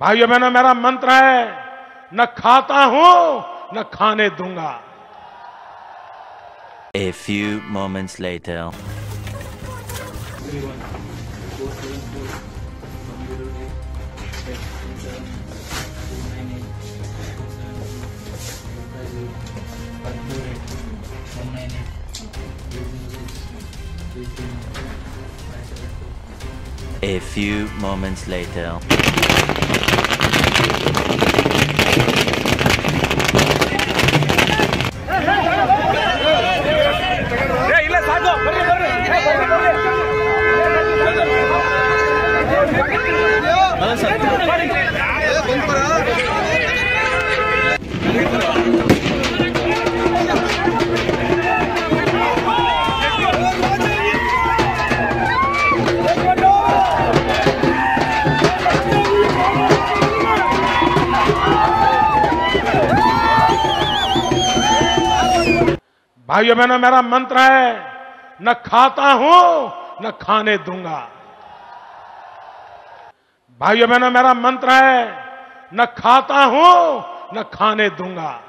भाइयों बहनों, मेरा मंत्र है न खाता हूं न खाने दूंगा। A few moments later. A few moments later. भाइयों बहनों, मेरा मंत्र है न खाता हूं न खाने दूंगा। भाइयों बहनों, मेरा मंत्र है न खाता हूं न खाने दूंगा।